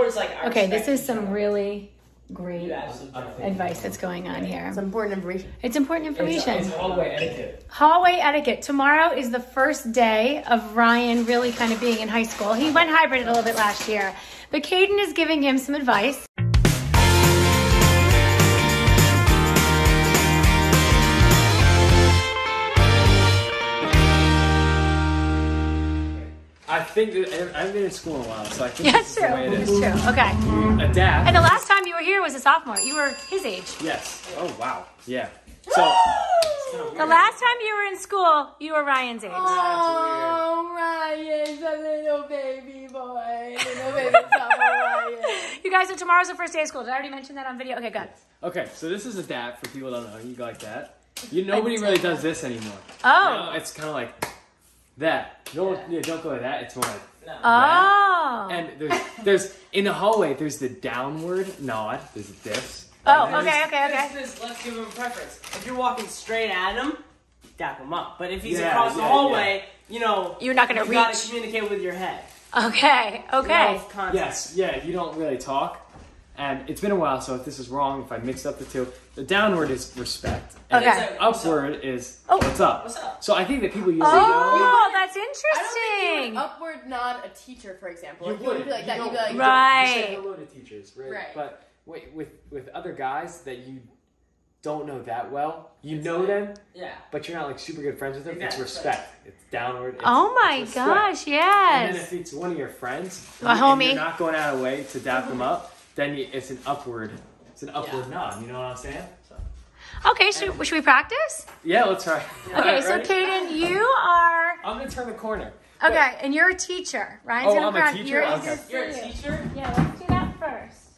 hours, like our okay, this is some really great advice that's going on here. It's important information. It's important information. It's hallway etiquette. Hallway etiquette. Tomorrow is the first day of Ryan really kind of being in high school. He went hybrid a little bit last year, but Caden is giving him some advice. I think that I've been in school in a while, so I think that's true. It's true. Okay. Adapt. And the last time you were here was a sophomore. You were his age. Yes. Oh wow. Yeah. So the last time you were in school, you were Ryan's age. Oh, Ryan's a little baby boy. Little baby Ryan. You guys, so tomorrow's the first day of school. Did I already mention that on video? Okay, good. Okay, so this is Adapt for people that don't know. You go like that. Nobody really does this anymore. Oh. You know, it's kind of like that. Don't go like that. It's more like that. And there's in the hallway, there's the downward nod. There's the dips. Oh, okay. This, let's give him preference. If you're walking straight at him, dap him up. But if he's across the hallway, you know, you're not gonna reach. You gotta communicate with your head. Okay. Yes, you don't really talk. And it's been a while, so if this is wrong, if I mixed up the two, the downward is respect. And the upward is what's up. What's up? So I think that people usually know. That's interesting. I don't think you would upward nod a teacher, for example. You wouldn't be like that. You'd be like, right. You say hello to teachers, right? But wait, with other guys that you don't know that well, you know them, yeah. But you're not like super good friends with them. Exactly. It's respect. It's downward. It's, oh my gosh, yes. And then if it's one of your friends, and you're not going out of way to dap them up, then it's an upward. It's an upward nod. You know what I'm saying? So. Okay, should we practice? Yeah, let's try. Okay, so Caden, you are. I'm gonna turn the corner. Okay, and you're a teacher. Ryan's gonna practice. I'm a teacher. You're a teacher. Yeah, let's do that first.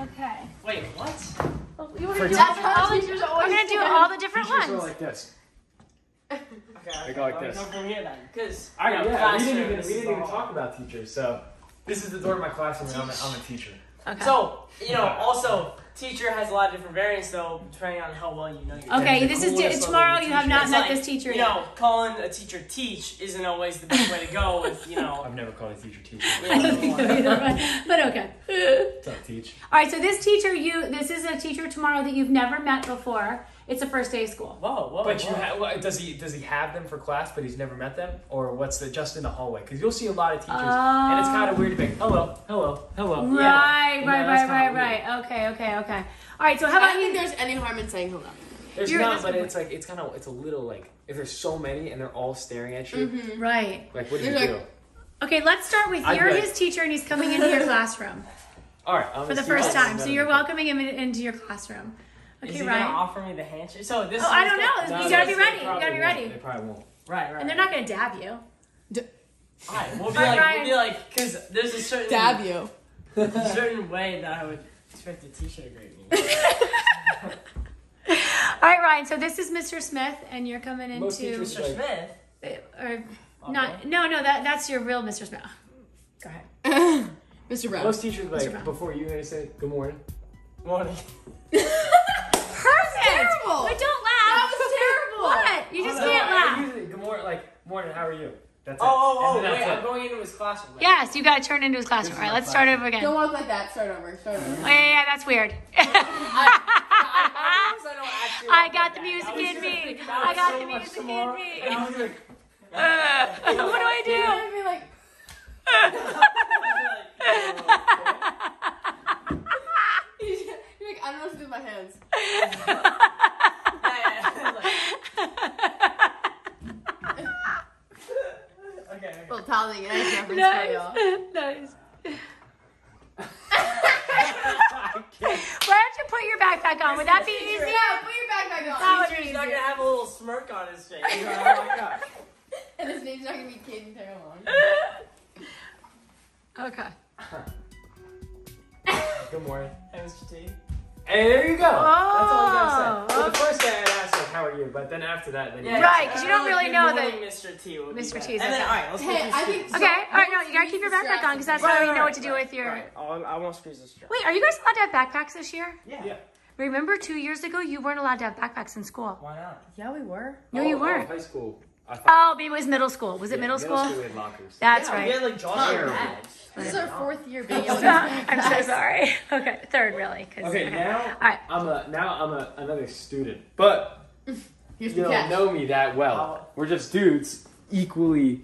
Okay. Wait, what? Well, you want to do all the different ones. Go like this. Okay, I go like this. Go from here then, because we didn't even talk about teachers. So this is the door of my classroom. I'm a teacher. Okay. So, you know, also, teacher has a lot of different variants, though, depending on how well you know your teacher. Tomorrow you have not met this teacher yet. You know, calling a teacher teach isn't always the best way to go with, you know. I've never called a teacher teach. I don't think so either, but okay. What's up, teach? All right, so this is a teacher tomorrow that you've never met before. It's the first day of school. Whoa. But does he have them for class, but he's never met them? Or what's just in the hallway? Because you'll see a lot of teachers, and it's kind of weird to be, hello. Right. Okay. All right, so how about I don't think there's any harm in saying hello. There's not, but it's like, it's a little like, if there's so many and they're all staring at you. Mm-hmm. Right. Like, what do you do? Okay, let's start with, you're his teacher and he's coming into your classroom. All right. For the first time. So you're welcoming him into your classroom. Okay, Is he gonna offer me the handshake? So this. Oh, I don't know. No, you gotta be ready. They probably won't. Right. And they're not gonna dab you. Alright, we'll be like, because there's a certain way that I would expect a teacher to grade me. Alright, Ryan. So this is Mr. Smith, and you're coming into Mr. Smith. That's your real Mr. Smith. Go ahead, Mr. Brown. Most teachers like before you're gonna say good morning. Morning. Terrible. But don't laugh. That was terrible. What? You just can't laugh. Usually, good morning, morning, how are you? That's it. Wait, I'm going into his classroom. Yes, yeah, so you gotta turn into his classroom. All right, let's start over again. Don't walk like that. Start over. Oh, yeah, that's weird. I got the music in me. I got the music in me. And I was like, what do I do? I'd be like, I don't know what to do with my hands. Okay. Well, Tali, nice reference for y'all. Nice. Why don't you put your backpack on? Would that be easy? Yeah, put your backpack on. That would be easy. He's not going to have a little smirk on his face. Oh my God. And his name's not going to be Caden Terrell. Okay. Good morning. Hey, Mr. T. Hey, there you go. That's all I gotta say. So the first day I asked him, how are you? But then after that, because you don't really know that. Mr. T will be Mr. T. And then, all right, let's you gotta keep your backpack on because that's how you know what to do with your. I won't squeeze this. Wait, are you guys allowed to have backpacks this year? Yeah. Remember 2 years ago you weren't allowed to have backpacks in school. Why not? Yeah, we were. No, you weren't. High school. Oh, baby, it was middle school. Was it middle school? Middle school we had lockers. That's right. We had like John Mayer. This is our fourth year being able to. I'm so sorry. Okay, third really. Okay, now I'm another student, but you don't know me that well. We're just dudes, equally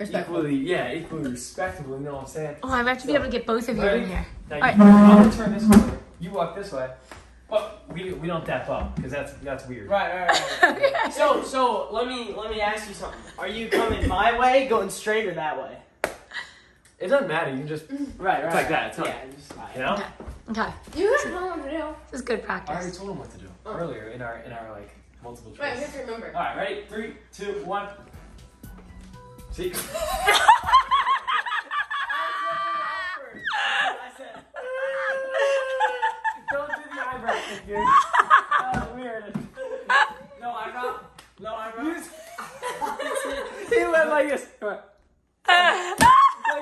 respectable. You know what I'm saying? Oh, I'm actually able to get both of you in here. All right, I'm gonna turn this way. You walk this way. Well, we don't tap up because that's weird. Right. So let me ask you something. Are you coming my way, going straight, or that way? It doesn't matter. You can just It's like that. It's Okay. You guys know what to do. This is good practice. I already told them what to do earlier in our like multiple choice. Right, we have to remember. All right, ready? 3, 2, 1. See. That was weird. No, I'm not. He went like this. Like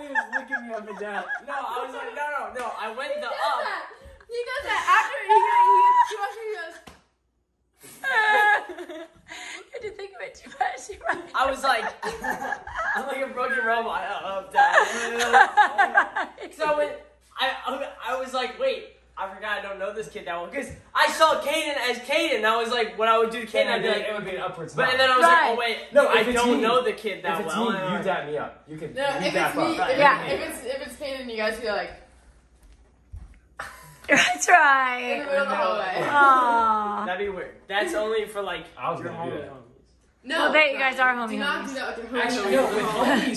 he was looking me up and down. No, I was like, no. I went he the up. That. He does that after he goes. I didn't think of it too much. I was like, I'm like a broken robot. Up, down. So when I was like, wait. I forgot I don't know this kid that well because I saw Caden as Caden. I was like, when I would do to Caden, I'd be like, it would be an upwards. But and then I was like, oh wait, no, I don't know the kid that well. If it's me, you dap me up. You can dap up. If it's Caden, you guys feel like. That's right. In the middle of the hallway. That'd be weird. That's only for like your homies. No, I bet you guys are homies. Do not do that with your homies. Actually, no, with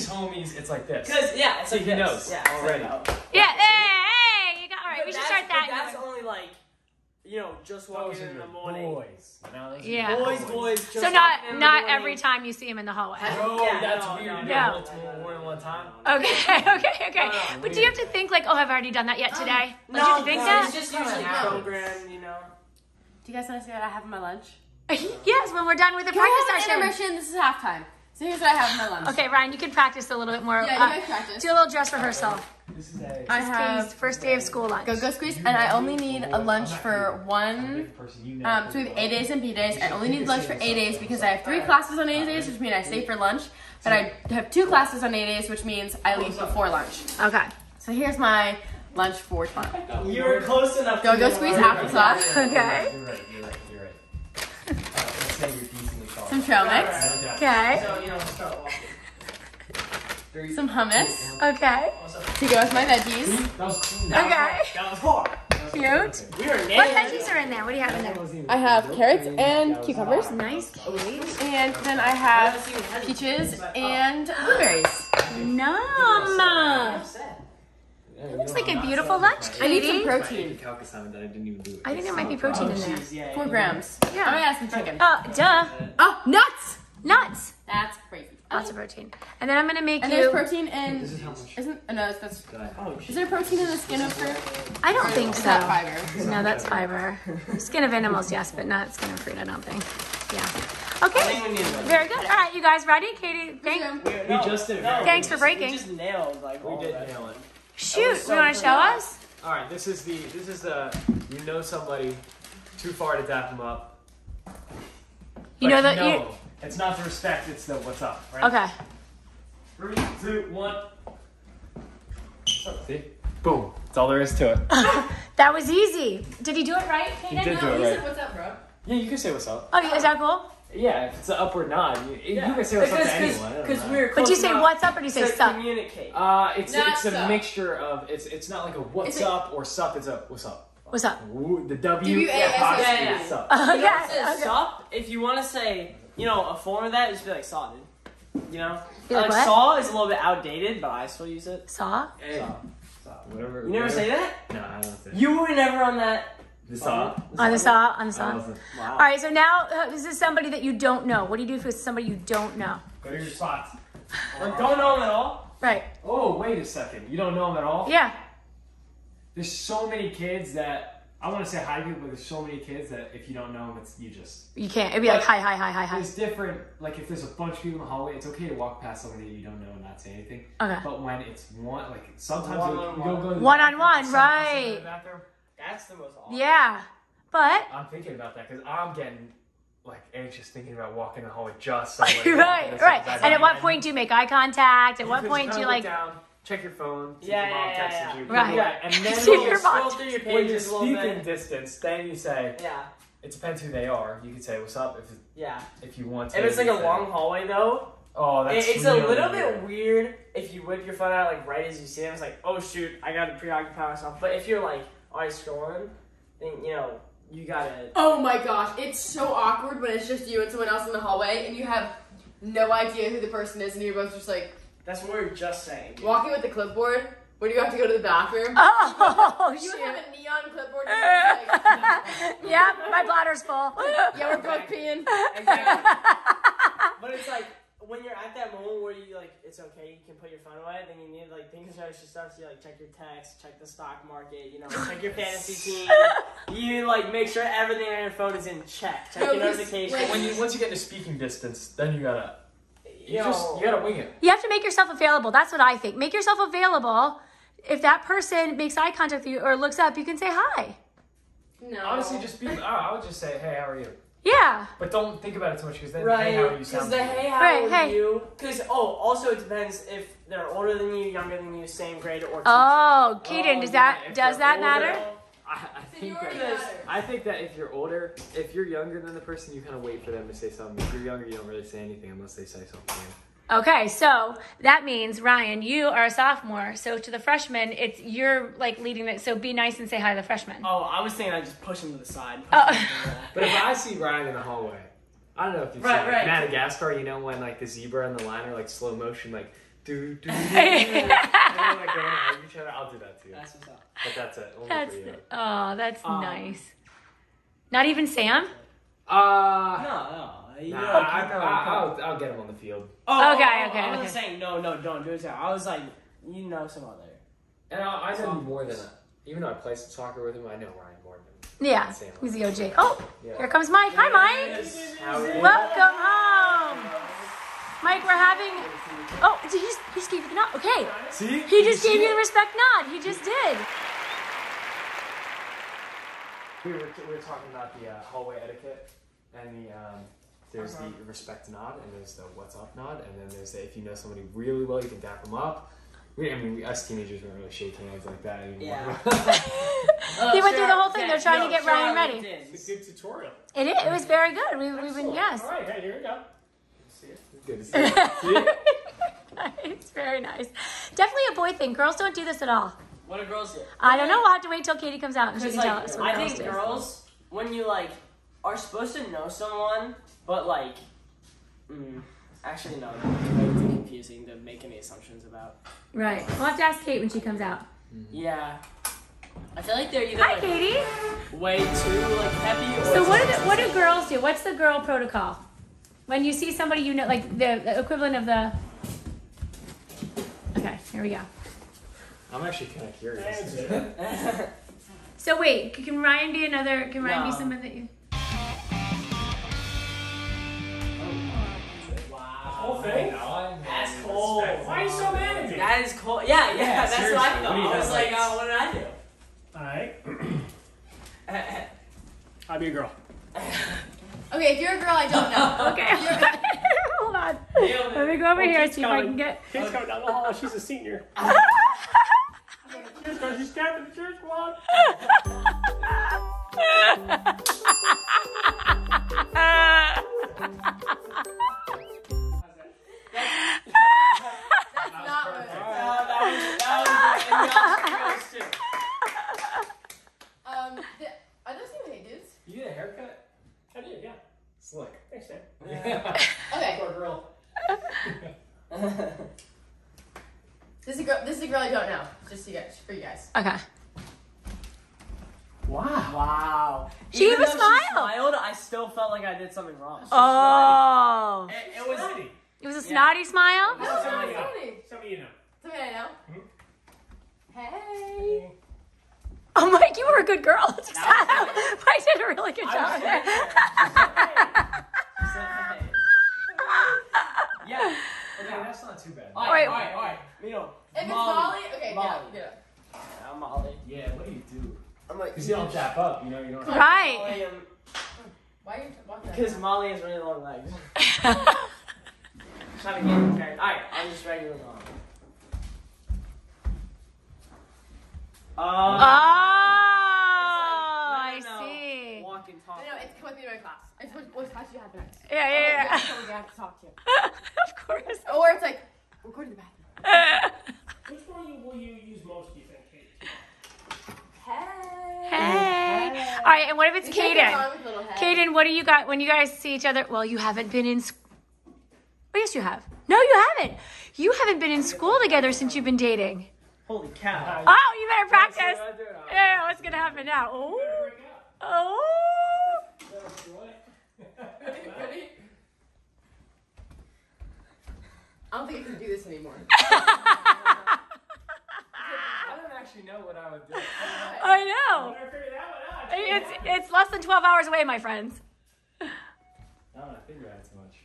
homies, it's like this. Because it's like he knows already. We should start that. That's only like, just walking in the morning. Boys. Boys. Just so not every time you see him in the hallway. That's weird. More than one time. Okay. But do you have to think like, oh, I've already done that yet today? No, you have to think that? It's just usually program, Do you guys want to see what I have in my lunch? Yes, when we're done with the practice session. This is halftime. So here's what I have in my lunch. Okay, Ryan, you can practice a little bit more. Yeah, you guys practice. Do a little dress rehearsal. This is I have first day of school lunch. Go Squeeze, and I only need a lunch for one. So we have A days and B days. I only need lunch for A days because I have 3 classes on A days, which means I stay for lunch. But I have 2 classes on A days, which means I leave before lunch. Okay. So here's my lunch for tomorrow. You were close enough. Go Squeeze applesauce. Okay. You're right. Some trail mix. Okay. So start walking. Some hummus. Okay. To go with my veggies. That was cool. Okay. That was hard. Cute. What veggies are in there? What do you have in there? I have carrots and cucumbers. Nice, Katie. And then I have peaches and blueberries. Yum. It looks like a beautiful lunch, Katie. I need some protein. I think there might be protein in there. 4 grams. Yeah. I'm going to add some chicken. Oh, duh. Oh, nuts. That's crazy. Lots of protein. And then I'm going to make there's protein in... This is how much? Is there protein in the skin of fruit? I don't think so. Is that fiber? No, that's fiber. Skin of animals, yes, but not skin of fruit, I don't think. Yeah. Okay. Very good. All right, you guys ready? Katie, thanks. We just did it. Thanks for breaking. We just nailed. We did nail it. Shoot. You want to show us? All right, this is the... You know somebody too far to dap them up. It's not the respect, it's the what's up, right? Okay. 3, 2, 1. See? Boom. That's all there is to it. That was easy. Did he do it right? He said what's up, bro. Yeah, you can say what's up. Oh, is that cool? Yeah, if it's an up or nod, you can say what's up to anyone. But do you say what's up or do you say sup? Communicate. It's a mixture of, it's not like a what's up or sup, it's a what's up. What's up? The W apostrophe is sup. Okay. Sup, if you want to say... a form of that is be like saw, dude. Like saw is a little bit outdated, but I still use it. Saw? Saw. Whatever. You never say that? No, I don't say that. You were never on that. The saw? On the saw. Wow. All right, so now this is somebody that you don't know. What do you do if it's somebody you don't know? Go to your spots. Or don't know them at all? Right. Oh, wait a second. You don't know them at all? Yeah. There's so many kids that... I want to say hi to people, but there's so many kids that if you don't know them, you can't. It'd be like, hi. It's different. Like, if there's a bunch of people in the hallway, it's okay to walk past somebody you don't know and not say anything. Okay. But when it's one, like, sometimes you go one-on-one, right. That's the most awful. Yeah, but... I'm thinking about that, because I'm getting... like anxious thinking about walking in the hallway just like, right. And at what point do you make eye contact? At what point do you like down, check your phone, see if your mom texted you. Right. Yeah, and then when you scroll through your pages when you speak in distance, then you say, yeah. It depends who they are. You could say what's up if if you want to. If it's like a long hallway though. Oh, that's it's really a little bit weird if you whip your phone out like right as you see them. It's like, oh shoot, I gotta preoccupy myself. But if you're like always scrolling, then you know you gotta. Oh my gosh, it's so awkward when it's just you and someone else in the hallway, and you have no idea who the person is, and you're both just like. That's what we were just saying. Dude. Walking with the clipboard. When you have to go to the bathroom, you have a neon clipboard. And like, no. Yeah, my bladder's full. Yeah, we're both peeing. Exactly. But it's like when you're at that moment where you like, it's okay, you can put your phone away. Then you need to like think of extra stuff. So you like check your text, check the stock market, you know, check your fantasy team. You like make sure everything on your phone is in check. Check your notifications. When you once you get to speaking distance, then you gotta you gotta wing it. You have to make yourself available. That's what I think. Make yourself available. If that person makes eye contact with you or looks up, you can say hi. No. Honestly, just be, I would just say, hey, how are you? Yeah. But don't think about it too much because then hey, how are you sounds good. Because the hey, how are you? Because, also it depends if they're older than you, younger than you, same grade, or teacher. Oh, Caden, does that matter? I think that if you're older, if you're younger than the person, you kind of wait for them to say something. If you're younger, you don't really say anything unless they say something. Okay, so that means, Ryan, you are a sophomore. So to the freshmen, it's you're like leading it. So be nice and say hi to the freshmen. Oh, I was thinking I'd just push him to the side. Oh. But if I see Ryan in the hallway, I don't know if you've seen like Madagascar, you know, when like the zebra and the lion are like slow motion, like do. And then like going to hug each other. I'll do that too. That's what's up. But that's it. Only that's for you. That's nice. Not even Sam? No. I'll get him on the field. Oh, okay. I wasn't saying, don't do it. I was like, you know some other. And I know more than that. Even though I played some soccer with him, I know Ryan more than Sam. He's the OG. Oh, yeah. Here comes Mike. Hi, Mike. Welcome home. Mike, we're having... Oh, he just gave you the nod. Okay. See? He just gave you the respect nod. He just did. We were talking about the hallway etiquette and the... There's the respect nod, and there's the what's up nod, and then there's the if you know somebody really well, you can dap them up. Us teenagers weren't really shaking hands like that anymore. Yeah. They went through the whole thing. They're trying to get Ryan ready. It's a good tutorial. It was very good. We've been, yes. All right, here we go. See it? It's good to see it. It's very nice. Definitely a boy thing. Girls don't do this at all. What do girls do? I don't know. We'll have to wait till Katie comes out and she can tell us what girls do. I think girls, when you like, are supposed to know someone, but like, actually no, it's confusing to make any assumptions about. Right, we'll have to ask Kate when she comes out. Yeah, I feel like they're either hi, like, Katie. Way too like heavy. Or so what do girls do? What's the girl protocol? When you see somebody you know, like the equivalent of the. Okay, here we go. I'm actually kind of curious. So wait, can Ryan be another? Can Ryan be someone that you? Thing. That's cold. Why are you so mad at me? That is cold. Yeah, that's seriously. What I thought. I was like, what did I do? Alright. I'll be a girl. Okay, if you're a girl, I don't know. Okay. Hold on. Let me go over here and see if I can get... Kate's coming down the hall. She's a senior. She's captain of the cheer squad. Are those new hey dudes? You get a haircut? I did, yeah. Slick. Thanks, Sam. Okay. Poor girl. This is a girl I don't know. Just to get for you guys. Okay. Wow. She even smiled, I still felt like I did something wrong. Oh. It was a snotty smile? No, it's not snotty. Somebody you know. Somebody I know. Mm-hmm. Hey. Oh, Mike, you were a good girl. Mike did a really good job there. Yeah. Okay, that's not too bad. All right. You know, if it's Molly, okay, Molly. Yeah. I'm Molly. Yeah, what do you do? I'm like, because you don't tap up, you know, you don't. Right. Why are you talking? Because Molly has really long legs. Trying to get compared. Alright, I'm just regular Molly. Oh, I see. Walk and talk. No, it's come with me to my class. It's what class you have next. Yeah. Someone you have to talk to. Of course. Or it's like, we're going to the bathroom. Which one will you use most, do you think, Katie? Hey. All right, and what if it's Caden? Caden, what do you got when you guys see each other? Well, you haven't been in school. Oh, yes, you have. No, you haven't. You haven't been in school together since you've been dating. Holy cow. Oh, you better practice. Yeah, what's going to happen now? Oh. I don't think I can do this anymore. I know what I would do. I know. It's less than 12 hours away, my friends. I don't want to figure out so much.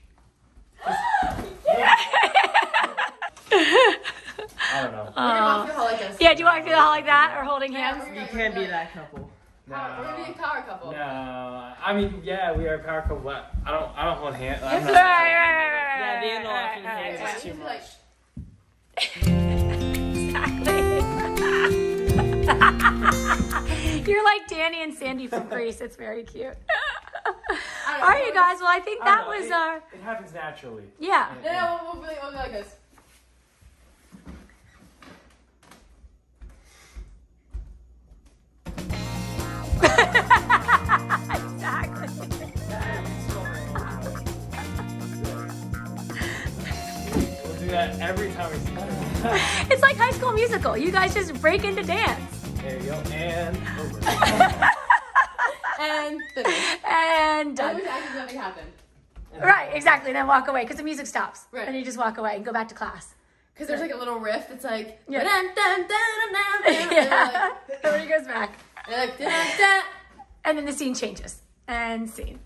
I don't know. Do you walk through the hall like that or holding hands? You can't be that couple. No. We're gonna be a power couple. No, I mean, yeah, we are a power couple. But I don't hold hands. Right. Yeah, the interlocking hands is too much. Exactly. You're like Danny and Sandy from Grease. It's very cute. All right, you guys. Well, I think that was our... It happens naturally. Yeah. No, we'll be like this. Exactly. We'll do that every time we see that. It's like High School Musical. You guys just break into dance. There you go. And over. And finish. And done. Nothing happened. Right, exactly. Then walk away because the music stops. Right. And you just walk away and go back to class. Because there's like a little riff that's like. Yeah. And then he goes back. And then the scene changes. And scene.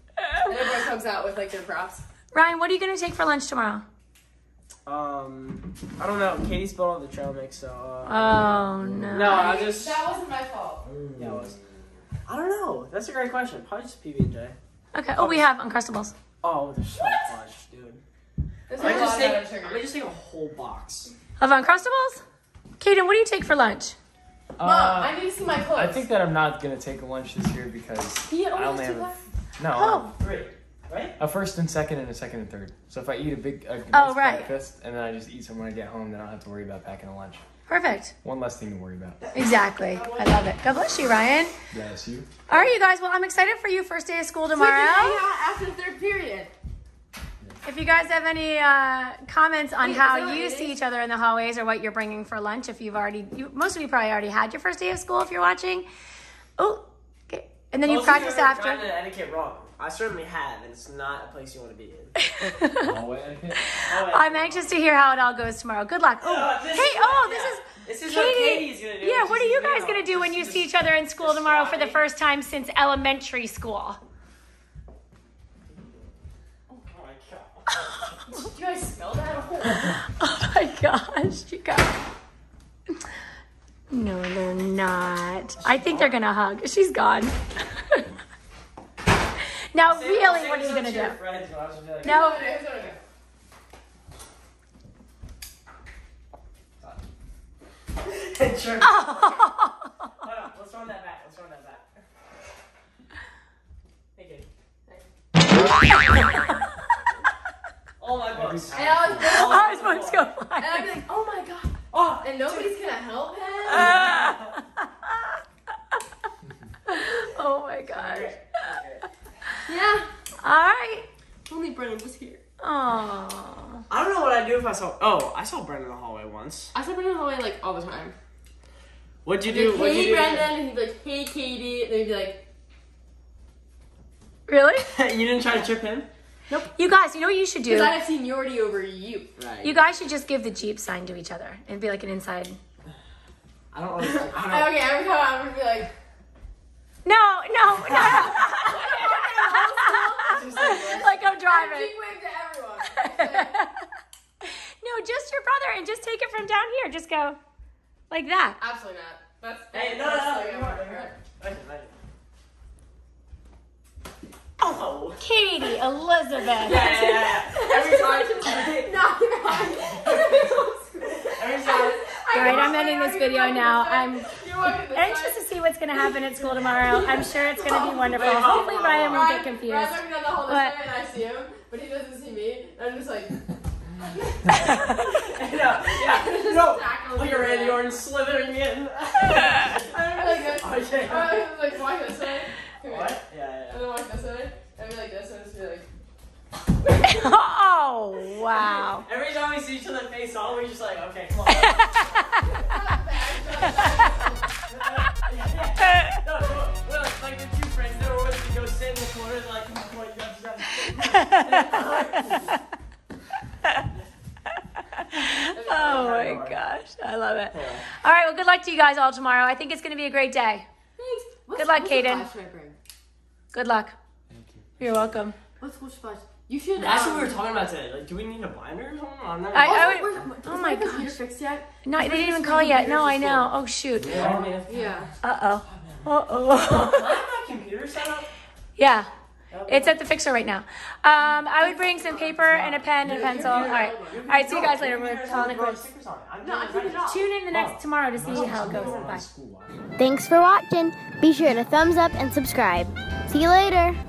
And everyone comes out with like their props. Ryan, what are you going to take for lunch tomorrow? I don't know. Katie spilled all the trail mix, so. Oh no! No, I just. That wasn't my fault. Yeah, it was. I don't know. That's a great question. Probably just PB&J. Okay. Oh, we have Uncrustables. Oh, there's so much, dude. I just take a whole box of Uncrustables. Caden, what do you take for lunch? Mom, I need to see my clothes. I think that I'm not gonna take a lunch this year because I only have three. Right? A first and second and a second and third. So if I eat a big breakfast and then I just eat some when I get home, then I don't have to worry about packing a lunch. Perfect. One less thing to worry about. Exactly. I love it. God bless you, Ryan. Bless you. All right, you guys. Well, I'm excited for you. First day of school tomorrow. After the third period. If you guys have any comments on how you see each other in the hallways or what you're bringing for lunch, if you've already, most of you probably already had your first day of school if you're watching. Oh, okay. And then you practice after. Gotten the etiquette wrong. I certainly have, and it's not a place you want to be in. I'm anxious to hear how it all goes tomorrow. Good luck. This is Katie. What Katie's going to do. Yeah, what are you guys going to do when you see each other in school tomorrow for the first time since elementary school? Oh, my God. Did you guys smell that? Oh, my gosh. You guys. No, they're not. I think they're going to hug. She's gone. Now, really, what are you going to do? No. Let's run that back. Hey, kid. All my books. And all his books go flying. And I'm like, oh, my God. Oh, and nobody's going to help him? Oh, my gosh. Yeah. All right. Only Brennan was here. Oh. I don't know what I'd do if I saw... Oh, I saw Brennan in the hallway once. I saw Brennan in the hallway, like, all the time. What'd you do? Hey, Brennan. And he'd be like, hey, Katie. And then he'd be like... Really? You didn't try to trip him? Nope. You guys, you know what you should do? Because I have seniority over you. Right. You guys should just give the Jeep sign to each other. It'd be like an inside... I don't know. Okay, every time I'm going to be like... No. Like I'm driving. Wave to everyone. No, just your brother, and just take it from down here. Just go like that. Absolutely not. That's no. Oh, Elizabeth. Yeah. Every time. No, you're right. Alright, I'm ending this video now. I'm anxious to see what's going to happen at school tomorrow. I'm sure it's going to be wonderful. Hopefully Ryan won't get confused. Ryan's looking the whole list and I see him, but he doesn't see me. And I'm just like... Look at Randy Orton slithering in. I'm really good. I'm like, walk this way. What? Yeah. I'm gonna walk this way. I'd be like this, and I'd just be like... Oh, wow. Every time we see each other face off, we're just like, okay, come on. We're like the two friends that were willing to go sit in the corner and like, come on, you have to Oh my gosh, I love it. All right, well, good luck to you guys all tomorrow. I think it's going to be a great day. Thanks. Good luck, Caden. Good luck. Thank you. You're welcome. What school should I buy? You should. That's what we were talking about today. Like, do we need a binder or something on there? Oh my gosh. Is my computer fixed yet? No, they didn't even call yet. No, I know. Oh shoot. Yeah. Uh oh. Can I have my computer set up? Yeah. It's at the fixer right now. I would bring some paper and a pen and a pencil. All right. See you guys later. We're calling it quits. Tune in tomorrow to see how it goes. Bye. Thanks for watching. Be sure to thumbs up and subscribe. See you later.